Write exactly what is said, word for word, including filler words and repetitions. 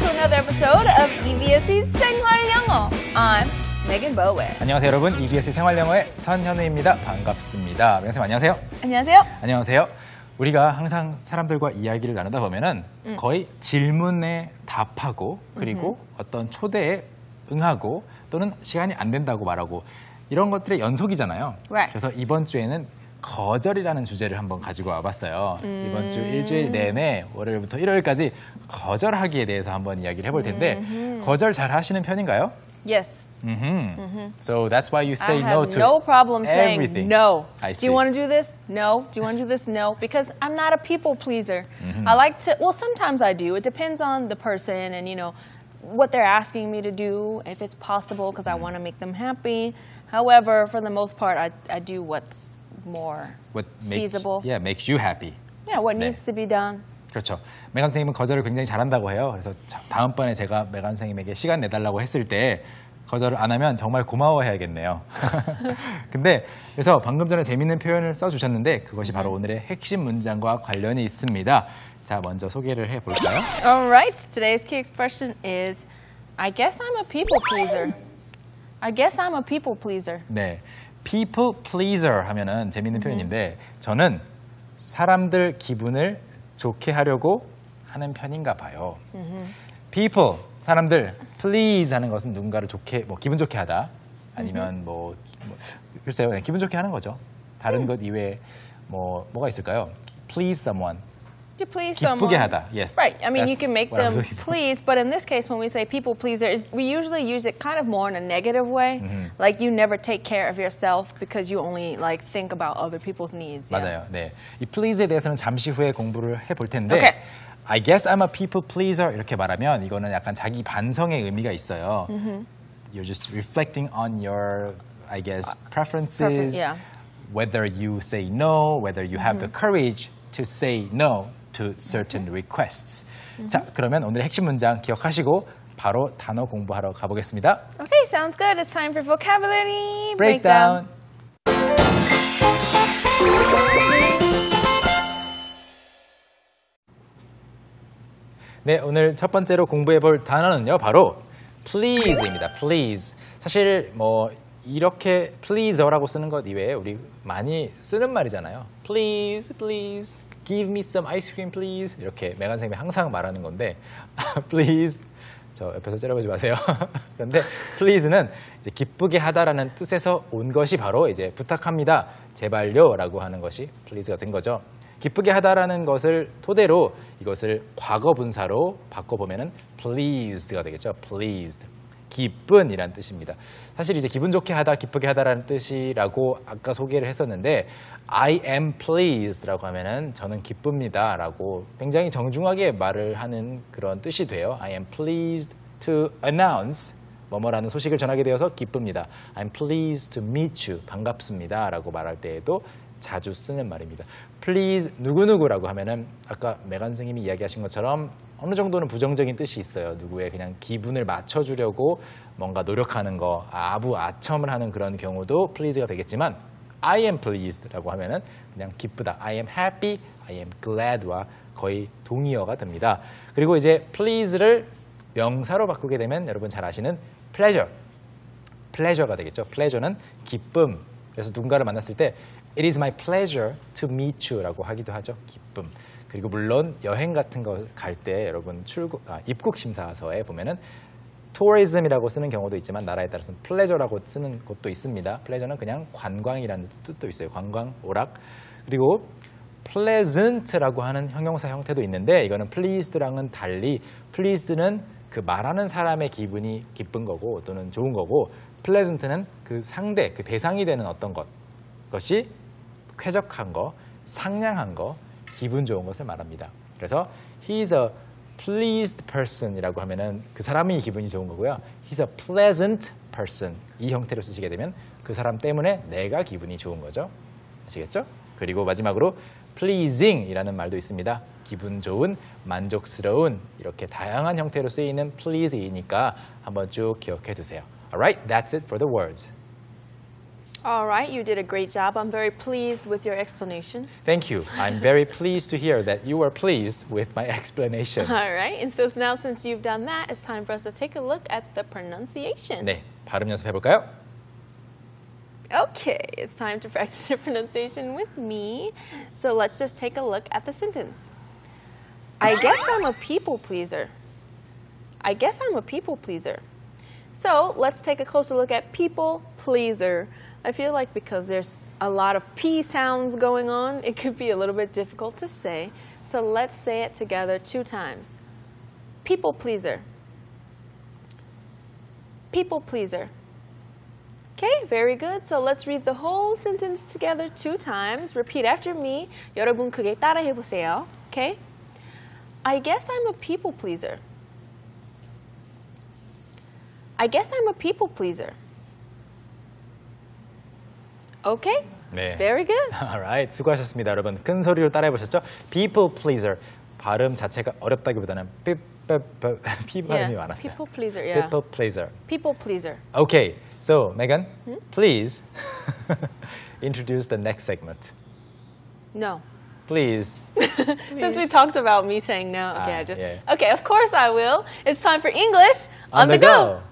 to another episode of E B S E 생활영어. I'm Megan Bowen. 안녕하세요 여러분, E B S E 생활영어의 선현우입니다. 반갑습니다. 선생님 안녕하세요. 안녕하세요. 안녕하세요. 우리가 항상 사람들과 이야기를 나누다 보면은 음. 거의 질문에 답하고 그리고 음흠. 어떤 초대에 응하고 또는 시간이 안 된다고 말하고 이런 것들의 연속이잖아요. Right. 그래서 이번 주에는 거절이라는 주제를 한번 가지고 와봤어요. 음. 이번 주 일주일 내내 월요일부터 일요일까지 거절하기에 대해서 한번 이야기를 해볼 텐데 음흠. 거절 잘 하시는 편인가요? Yes. Mm-hmm. Mm-hmm. So that's why you say no to everything. I have no problem saying no. I see. Do you want to do this? No. Do you want to do this? No. Because I'm not a people pleaser. Mm-hmm. I like to, well, sometimes I do. It depends on the person and, you know, what they're asking me to do, if it's possible, because I want to make them happy. However, for the most part, I, I do what's more what makes, feasible. Yeah, makes you happy. Yeah, what 네. needs to be done. 그렇죠. 메간 선생님은 거절을 굉장히 잘한다고 해요. 그래서 다음번에 제가 메간 선생님에게 시간 내달라고 했을 때 거절을 안 하면 정말 고마워해야겠네요. 근데 그래서 방금 전에 재밌는 표현을 써주셨는데 그것이 바로 오늘의 핵심 문장과 관련이 있습니다. 자, 먼저 소개를 해볼까요? All right. Today's key expression is I guess I'm a people pleaser. I guess I'm a people pleaser. 네, people pleaser 하면은 재밌는 표현인데 저는 사람들 기분을 좋게 하려고 하는 편인가 봐요. people 사람들 please 하는 것은 누군가를 좋게 뭐 기분 좋게 하다 아니면 뭐, 뭐 글쎄요 기분 좋게 하는 거죠. 다른 음. 것 이외에 뭐 뭐가 있을까요? please someone. To please 기쁘게 someone. 하다. Yes. Right. I mean That's you can make them please, but in this case when we say people pleaser, we usually use it kind of more in a negative way. 음. Like you never take care of yourself because you only like think about other people's needs. 맞아요. Yeah. 네. 이 please에 대해서는 잠시 후에 공부를 해볼 텐데 okay. I guess I'm a people pleaser 이렇게 말하면 이거는 약간 자기 반성의 의미가 있어요. Mm-hmm. You're just reflecting on your, I guess, preferences, Prefer- yeah. whether you say no, whether you mm-hmm. have the courage to say no to certain mm-hmm. requests. Mm-hmm. 자, 그러면 오늘의 핵심 문장 기억하시고 바로 단어 공부하러 가보겠습니다. Okay, sounds good. It's time for vocabulary breakdown. breakdown. 네, 오늘 첫 번째로 공부해볼 단어는요, 바로 please입니다. please. 사실 뭐 이렇게 pleaser라고 쓰는 것 이외에 우리 많이 쓰는 말이잖아요. please, please, give me some ice cream, please. 이렇게 메간 선생님이 항상 말하는 건데 please, 저 옆에서 째려보지 마세요. 그런데 please는 이제 기쁘게 하다라는 뜻에서 온 것이 바로 이제 부탁합니다, 제발요라고 하는 것이 please가 된 거죠. 기쁘게 하다라는 것을 토대로 이것을 과거분사로 바꿔보면 pleased가 되겠죠. pleased. 기쁜이란 뜻입니다. 사실 이제 기분 좋게 하다, 기쁘게 하다라는 뜻이라고 아까 소개를 했었는데 I am pleased라고 하면은 저는 기쁩니다 라고 굉장히 정중하게 말을 하는 그런 뜻이 돼요. I am pleased to announce 뭐뭐라는 소식을 전하게 되어서 기쁩니다. I'm pleased to meet you. 반갑습니다 라고 말할 때에도 자주 쓰는 말입니다. Please 누구누구라고 하면은 아까 메간 선생님이 이야기하신 것처럼 어느 정도는 부정적인 뜻이 있어요. 누구의 그냥 기분을 맞춰주려고 뭔가 노력하는 거, 아부아첨을 하는 그런 경우도 please가 되겠지만 I am pleased라고 하면은 그냥 기쁘다. I am happy, I am glad와 거의 동의어가 됩니다. 그리고 이제 please를 명사로 바꾸게 되면 여러분 잘 아시는 pleasure, pleasure가 되겠죠. pleasure는 기쁨. 그래서 누군가를 만났을 때 It is my pleasure to meet you 라고 하기도 하죠. 기쁨. 그리고 물론 여행 같은 거 갈 때 여러분 출국, 아, 입국 심사서에 보면은 tourism이라고 쓰는 경우도 있지만 나라에 따라서는 pleasure라고 쓰는 곳도 있습니다. pleasure는 그냥 관광이라는 뜻도 있어요. 관광, 오락. 그리고 pleasant라고 하는 형용사 형태도 있는데 이거는 pleased랑은 달리 pleased는 그 말하는 사람의 기분이 기쁜 거고 또는 좋은 거고 pleasant는 그 상대, 그 대상이 되는 어떤 것. 것이 쾌적한 거, 상냥한 거, 기분 좋은 것을 말합니다. 그래서 he's a pleased person이라고 하면은 그 사람이 기분이 좋은 거고요. he's a pleasant person 이 형태로 쓰시게 되면 그 사람 때문에 내가 기분이 좋은 거죠. 아시겠죠? 그리고 마지막으로 pleasing이라는 말도 있습니다. 기분 좋은, 만족스러운 이렇게 다양한 형태로 쓰이는 please이니까 한번 쭉 기억해 두세요. Alright, that's it for the words. All right, you did a great job. I'm very pleased with your explanation. Thank you. I'm very pleased to hear that you were pleased with my explanation. All right, and so now since you've done that, it's time for us to take a look at the pronunciation. 네, 발음 연습해볼까요? Okay, it's time to practice your pronunciation with me. So let's just take a look at the sentence. I guess I'm a people pleaser. I guess I'm a people pleaser. So let's take a closer look at people pleaser. I feel like because there's a lot of P sounds going on, it could be a little bit difficult to say. So let's say it together two times. People pleaser. People pleaser. Okay, very good. So let's read the whole sentence together two times. Repeat after me. 여러분 크게 따라해 보세요. Okay? I guess I'm a people pleaser. I guess I'm a people pleaser. Okay? 네. Very good. All right. 수고하셨습니다, 여러분. 큰 소리로 따라해 보셨죠? People pleaser. 발음 자체가 어렵다기보다는 삐, 삐, 삐, 삐 발음이 많았어요. People pleaser. Yeah. People pleaser. People pleaser. Okay. So, Megan, hmm? please introduce the next segment. No. Please. Please. Since we talked about me saying no, okay, ah, I just yeah. Okay, of course I will. It's time for English on, on the, the go. go.